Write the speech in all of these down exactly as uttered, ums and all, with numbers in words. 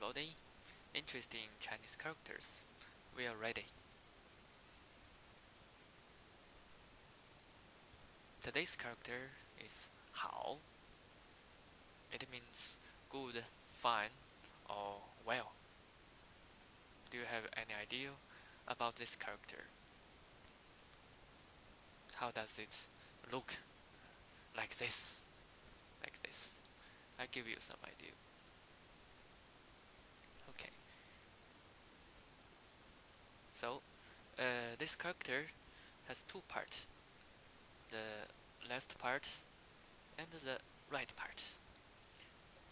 everybody. Interesting Chinese characters. We are ready. Today's character is Hao. It means good, fine, or well. Do you have any idea about this character? How does it look? Like this. Like this. I give you some idea. Okay. So, uh, this character has two parts. The left part and the right part.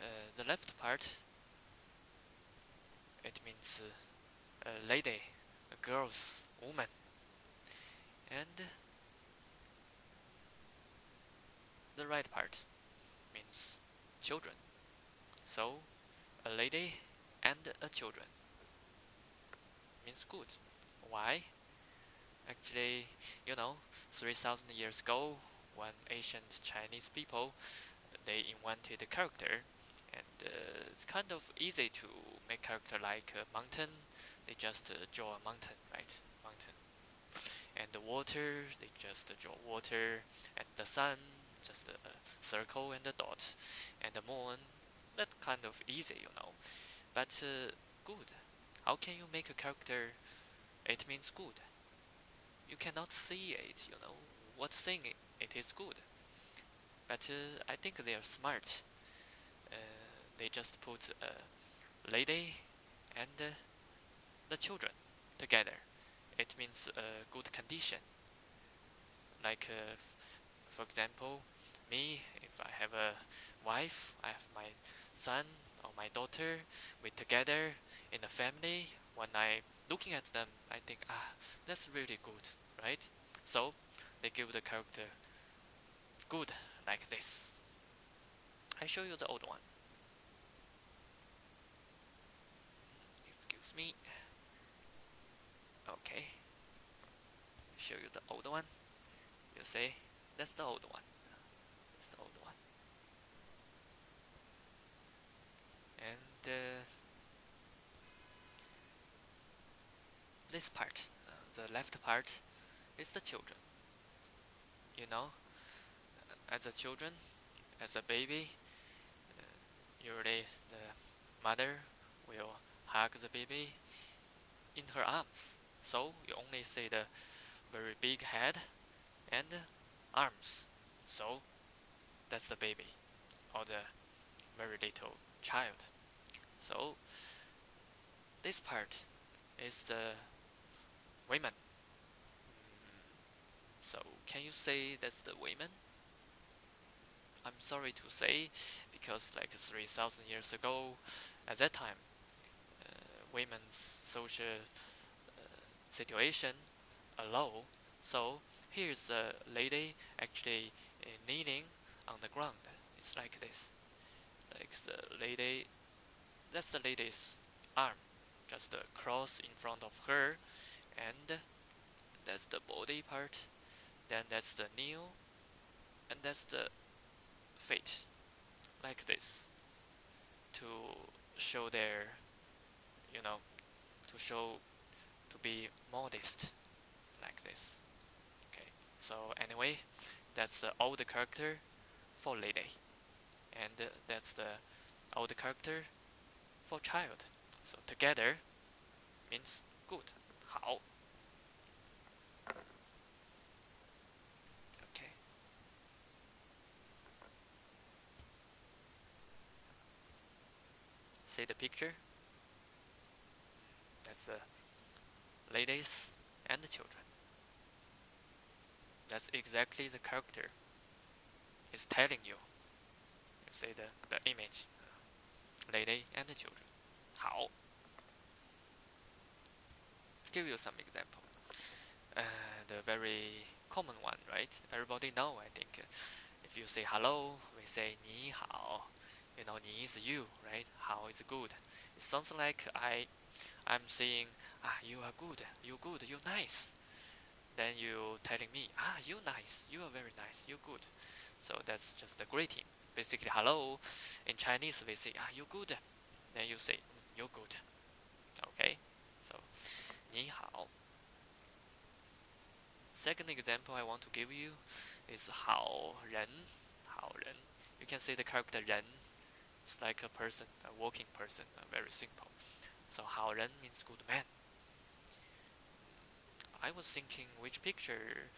Uh, the left part, it means uh, a lady, a girls, woman, and the right part means children. So a lady and a children means good. Why? Actually, you know, three thousand years ago, when ancient Chinese people, they invented a character, and uh, it's kind of easy to make character like a mountain. They just uh, draw a mountain, right? Mountain. And the water, they just uh, draw water. And the sun, just a circle and a dot. And the moon, that kind of easy, you know. But uh, good. How can you make a character? It means good. You cannot see it, you know, what thing it is good. But uh, I think they are smart. Uh, they just put a lady and uh, the children together. It means uh, good condition. Like, uh, for example, me, if I have a wife, I have my son or my daughter, we're together in a family. When I looking at them, I think, ah, that's really good, right? So they give the character good like this. I show you the old one. Excuse me. Okay. Show you the old one. You see, that's the old one. That's the old one. And. Uh, This part, uh, the left part, is the children. You know, as a children, as a baby, uh, usually the mother will hug the baby in her arms. So you only see the very big head and arms. So that's the baby or the very little child. So this part is the women. So can you say that's the women? I'm sorry to say, because like three thousand years ago, at that time, uh, women's social uh, situation are low. So here's a lady actually uh, kneeling on the ground. It's like this. Like the lady, that's the lady's arm, just a cross in front of her. And that's the body part, then that's the knee, and that's the feet, like this, to show their, you know, to show, to be modest, like this. Okay, so anyway, that's the old character for lady, and uh, that's the old character for child. So together means good. How? Okay. See the picture? That's the ladies and the children. That's exactly the character is telling you. You see the, the image. Lady and the children. How? Give you some example. Uh, the very common one, right? Everybody know, I think. Uh, if you say hello, we say ni hao. You know, ni is you, right? Hao is good. It sounds like I, I'm saying, ah, you are good, you good, you nice. Then you telling me, ah, you nice, you are very nice, you good. So that's just a greeting. Basically, hello. In Chinese, we say, ah, you good. Then you say, you're good. Okay, so ni hao. Second example I want to give you is hao ren, hao ren. You can see the character ren. It's like a person, a walking person, very simple. So hao ren means good man. I was thinking which picture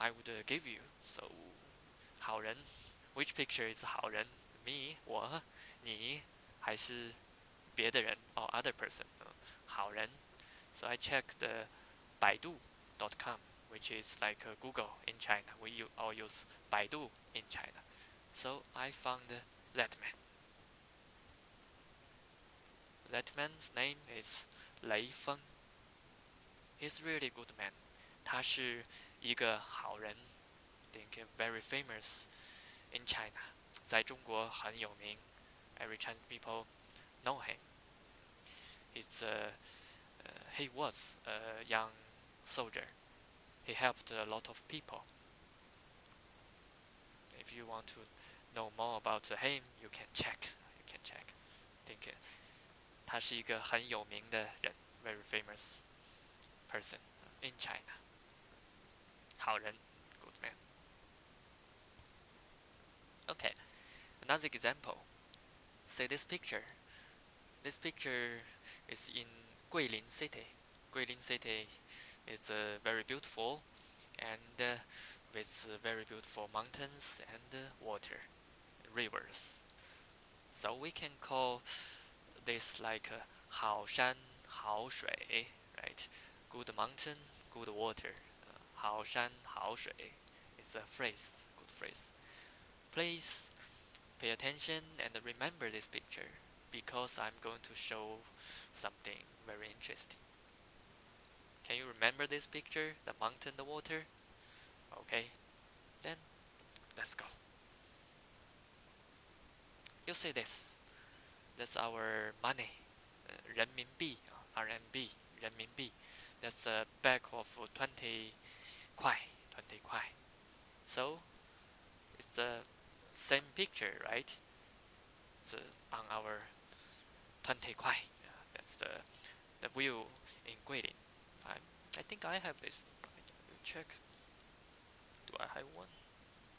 I would uh, give you. So hao ren, which picture is hao ren? Me, 我, 你, 还是别的人 or other person? Uh, 好人. So I checked the Baidu dot com, which is like uh, Google in China. We all use Baidu in China. So I found uh, that man. That man's name is Lei Feng. He's really good man. 他是一个好人. I think very famous in China. 在中国很有名. Every Chinese people know him. It's uh, uh, he was a young soldier. He helped a lot of people. If you want to know more about him, you can check. You can check. I think uh, 他是一个很有名的人, very famous person in China. 好人, good man. Okay. Another example, see this picture. This picture is in Guilin city. Guilin city is uh, very beautiful and uh, with uh, very beautiful mountains and uh, water, rivers. So we can call this like uh, hao shan, hao shui, right? Good mountain, good water. Uh, hao shan, hao shui. It's a phrase, good phrase. Please pay attention and remember this picture, because I'm going to show something very interesting. Can you remember this picture? The mountain, the water? Okay, then let's go. You see this. That's our money, uh, renminbi, R M B, renminbi. That's a bag of twenty kuai, twenty kuai. So it's a same picture, right? It's uh, on our twenty kuai. Yeah, that's the the view in Guilin. I I think I have this. Check. Do I have one?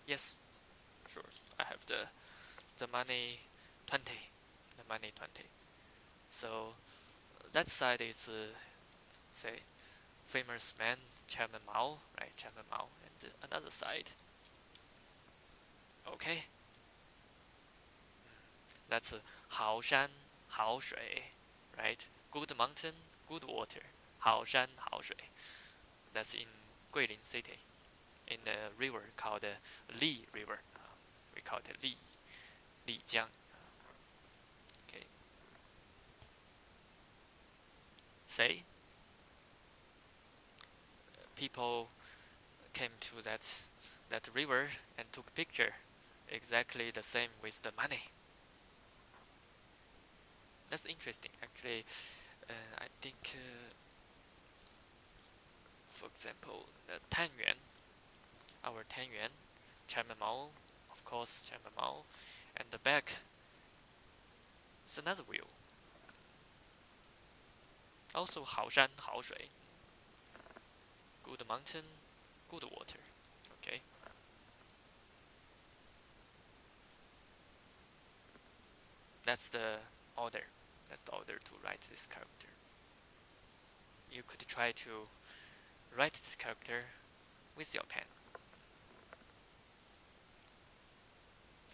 Yes. Sure. I have the the money twenty. The money twenty. So that side is uh, say famous man Chairman Mao, right? Chairman Mao, and uh, another side. Okay, that's hao shan, hao shui, right? Good mountain, good water. Hao shan, hao shui. That's in Guilin city, in the river called the Li River. Uh, we call it Li, Lijiang. Okay. Say, people came to that that river and took picture. Exactly the same with the money. That's interesting. Actually, uh, I think, uh, for example, the Tan Yuan, our Tan Yuan, Chairman Mao, of course, Chairman Mao, and the back is another wheel. Also, hao shan, hao shui. Good mountain, good water. Okay. That's the order. That's the order to write this character. You could try to write this character with your pen,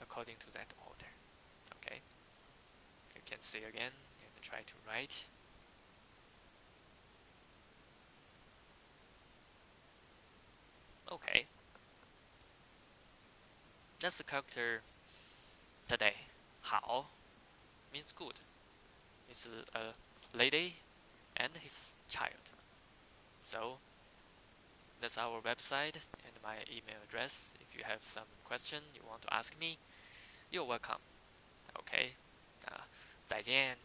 according to that order. Okay. You can see again and try to write. Okay. That's the character today. Hao means good. It's a, a lady and his child. So that's our website and my email address. If you have some question you want to ask me, you're welcome. Okay. Uh, 再见.